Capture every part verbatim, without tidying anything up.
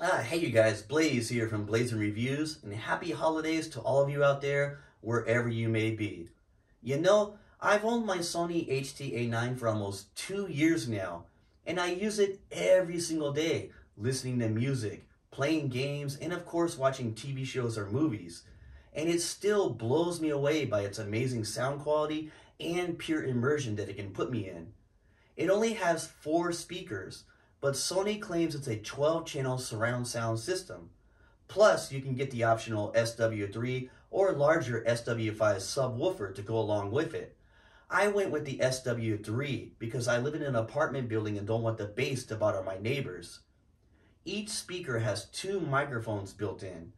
Ah, hey you guys, Blaze here from Blazin Reviews, and happy holidays to all of you out there, wherever you may be. You know, I've owned my Sony H T A nine for almost two years now, and I use it every single day, listening to music, playing games, and of course watching T V shows or movies. And it still blows me away by its amazing sound quality and pure immersion that it can put me in. It only has four speakers, but Sony claims it's a twelve channel surround sound system. Plus, you can get the optional S W three or larger S W five subwoofer to go along with it. I went with the S W three because I live in an apartment building and don't want the bass to bother my neighbors. Each speaker has two microphones built in.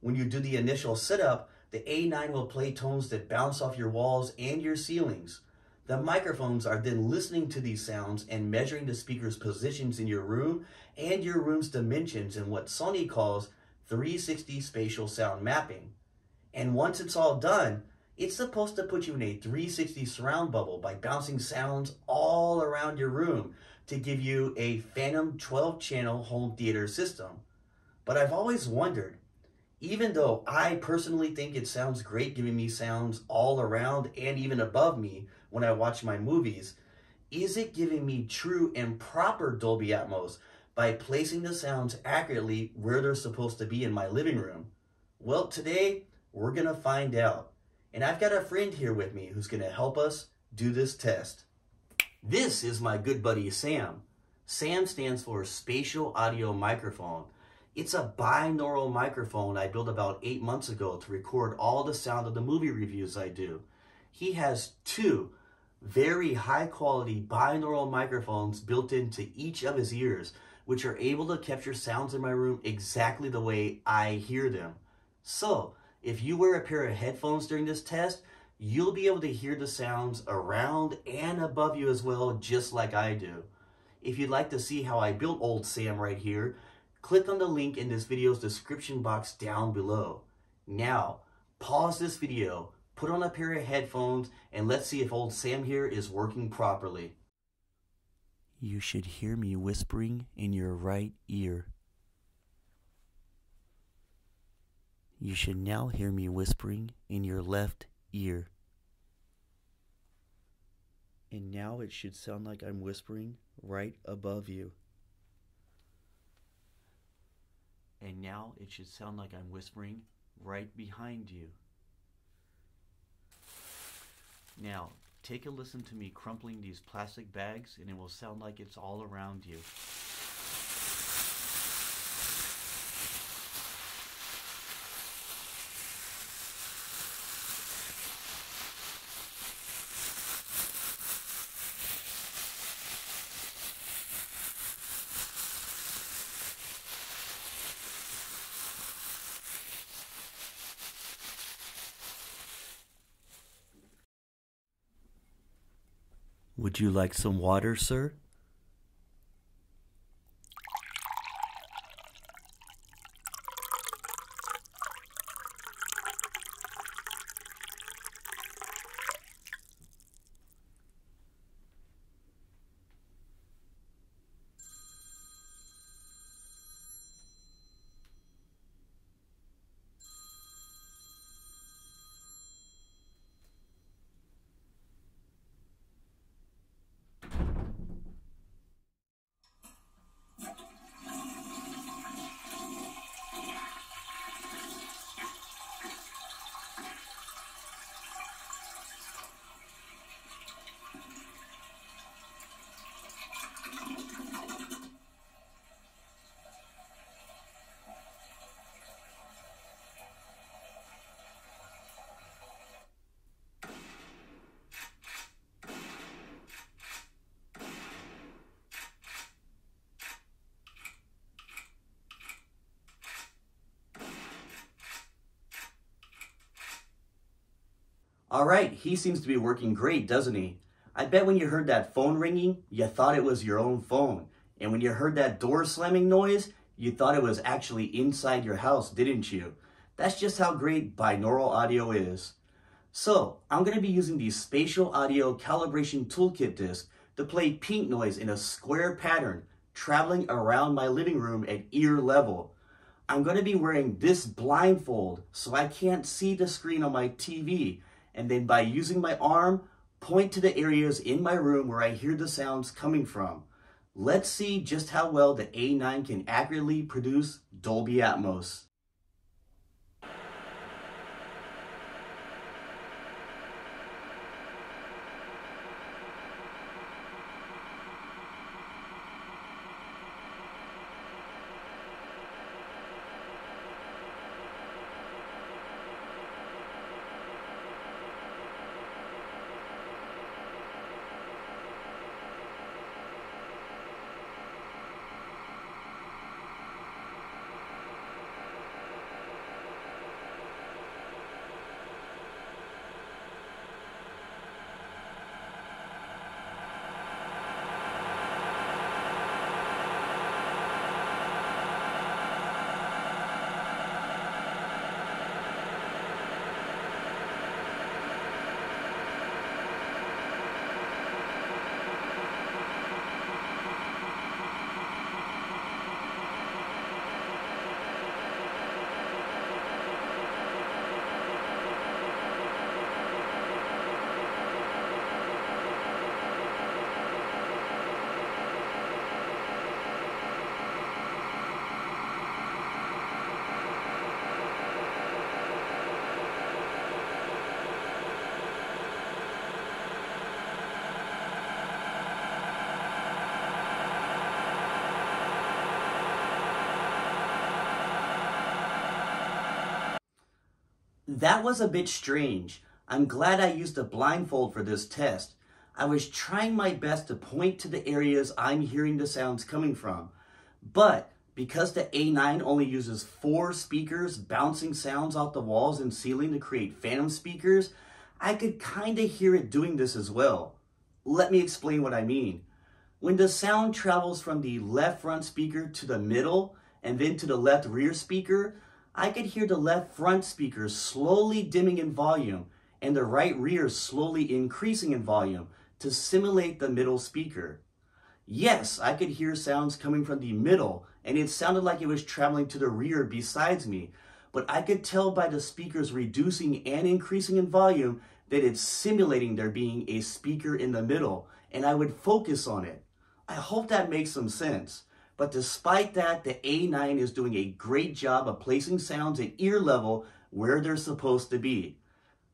When you do the initial setup, the A nine will play tones that bounce off your walls and your ceilings. The microphones are then listening to these sounds and measuring the speaker's positions in your room and your room's dimensions in what Sony calls three sixty spatial sound mapping. And once it's all done, it's supposed to put you in a three sixty surround bubble by bouncing sounds all around your room to give you a phantom twelve channel home theater system. But I've always wondered, even though I personally think it sounds great giving me sounds all around and even above me when I watch my movies, is it giving me true and proper Dolby Atmos by placing the sounds accurately where they're supposed to be in my living room? Well, today we're gonna find out. And I've got a friend here with me who's gonna help us do this test. This is my good buddy Sam. Sam stands for Spatial Audio Microphone. It's a binaural microphone I built about eight months ago to record all the sound of the movie reviews I do. He has two very high quality binaural microphones built into each of his ears, which are able to capture sounds in my room exactly the way I hear them. So, if you wear a pair of headphones during this test, you'll be able to hear the sounds around and above you as well, just like I do. If you'd like to see how I built old Sam right here, click on the link in this video's description box down below. Now, pause this video, put on a pair of headphones, and let's see if old Sam here is working properly. You should hear me whispering in your right ear. You should now hear me whispering in your left ear. And now it should sound like I'm whispering right above you. And now it should sound like I'm whispering right behind you. Now, take a listen to me crumpling these plastic bags and it will sound like it's all around you. Would you like some water, sir? All right, he seems to be working great, doesn't he? I bet when you heard that phone ringing, you thought it was your own phone. And when you heard that door slamming noise, you thought it was actually inside your house, didn't you? That's just how great binaural audio is. So, I'm gonna be using the Spatial Audio Calibration Toolkit disc to play pink noise in a square pattern, traveling around my living room at ear level. I'm going to be wearing this blindfold so I can't see the screen on my T V, and then by using my arm, point to the areas in my room where I hear the sounds coming from. Let's see just how well the A nine can accurately produce Dolby Atmos. That was a bit strange. I'm glad I used a blindfold for this test. I was trying my best to point to the areas I'm hearing the sounds coming from. But because the A nine only uses four speakers bouncing sounds off the walls and ceiling to create phantom speakers, I could kinda hear it doing this as well. Let me explain what I mean. When the sound travels from the left front speaker to the middle and then to the left rear speaker, I could hear the left front speaker slowly dimming in volume and the right rear slowly increasing in volume to simulate the middle speaker. Yes, I could hear sounds coming from the middle, and it sounded like it was traveling to the rear besides me, but I could tell by the speakers reducing and increasing in volume that it's simulating there being a speaker in the middle, and I would focus on it. I hope that makes some sense. But despite that, the A nine is doing a great job of placing sounds at ear level where they're supposed to be.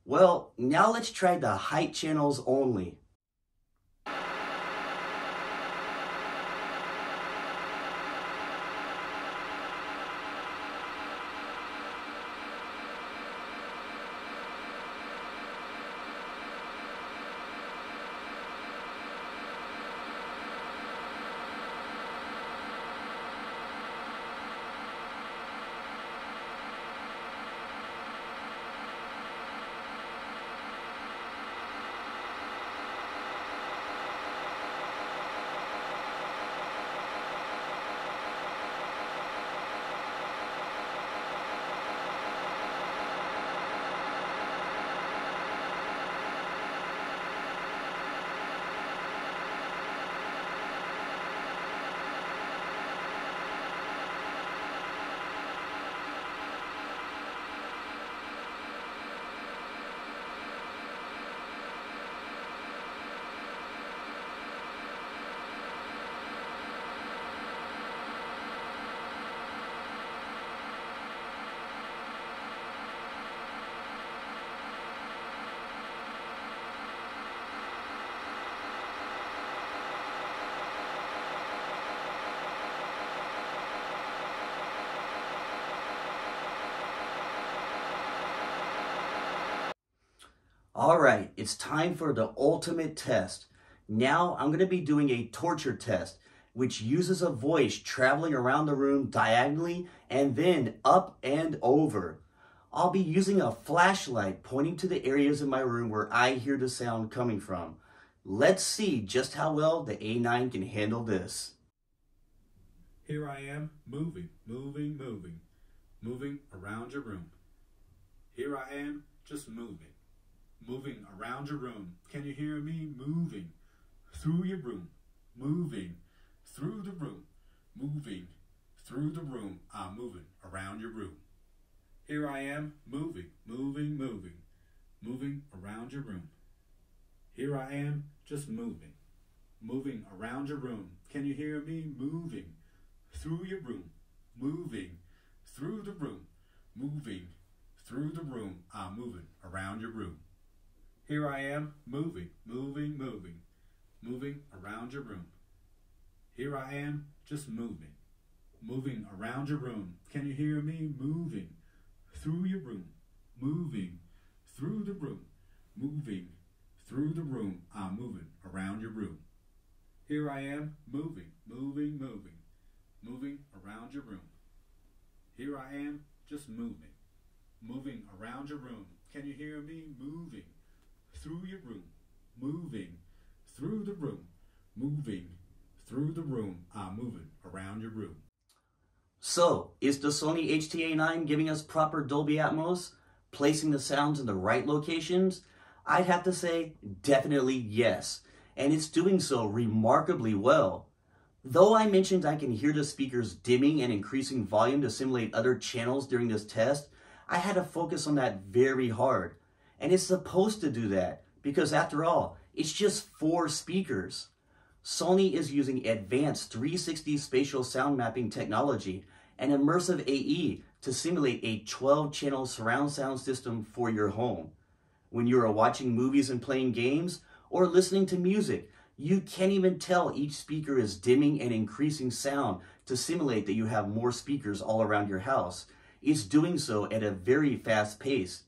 Well, now let's try the height channels only. All right, it's time for the ultimate test. Now I'm going to be doing a torture test, which uses a voice traveling around the room diagonally and then up and over. I'll be using a flashlight pointing to the areas in my room where I hear the sound coming from. Let's see just how well the A nine can handle this. Here I am, moving, moving, moving, moving around your room. Here I am, just moving. Moving around your room. Can you hear me? Moving through your room. Moving through the room. moving through the room, I'm moving around your room. Here I am moving, moving, moving, moving around your room. Here I am just moving, moving around your room. Can you hear me? Moving through your room, moving through the room, moving through the room, I'm moving around your room. Here I am moving, moving, moving, moving around your room. Here I am just moving, moving around your room. Can you hear me? Moving through your room, moving through the room, moving through the room, I'm moving around your room. Here I am moving, moving, moving, moving around your room. Here I am just moving, moving around your room. Can you hear me? Moving through your room, moving through the room, moving through the room, I'm moving around your room. So, is the Sony H T A nine giving us proper Dolby Atmos, placing the sounds in the right locations? I'd have to say definitely yes, and it's doing so remarkably well. Though I mentioned I can hear the speakers dimming and increasing volume to simulate other channels during this test, I had to focus on that very hard. And it's supposed to do that, because after all, it's just four speakers. Sony is using advanced three sixty spatial sound mapping technology and immersive A E to simulate a twelve channel surround sound system for your home. When you are watching movies and playing games, or listening to music, you can't even tell each speaker is dimming and increasing sound to simulate that you have more speakers all around your house. It's doing so at a very fast pace.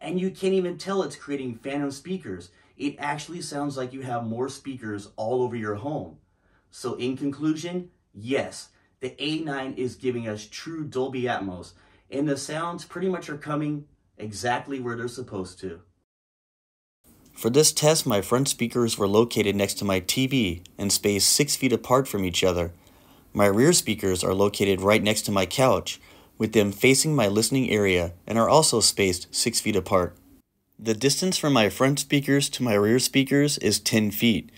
And you can't even tell it's creating phantom speakers. It actually sounds like you have more speakers all over your home. So in conclusion, yes, the A nine is giving us true Dolby Atmos, and the sounds pretty much are coming exactly where they're supposed to. For this test, my front speakers were located next to my T V and spaced six feet apart from each other. My rear speakers are located right next to my couch, with them facing my listening area and are also spaced six feet apart. The distance from my front speakers to my rear speakers is ten feet.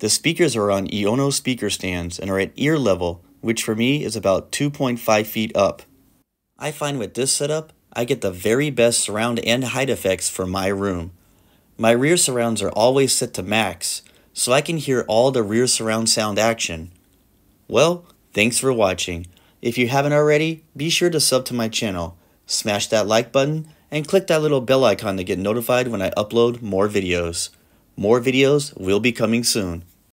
The speakers are on Iono speaker stands and are at ear level, which for me is about two point five feet up. I find with this setup, I get the very best surround and height effects for my room. My rear surrounds are always set to max, so I can hear all the rear surround sound action. Well, thanks for watching. If you haven't already, be sure to sub to my channel, smash that like button, and click that little bell icon to get notified when I upload more videos. More videos will be coming soon.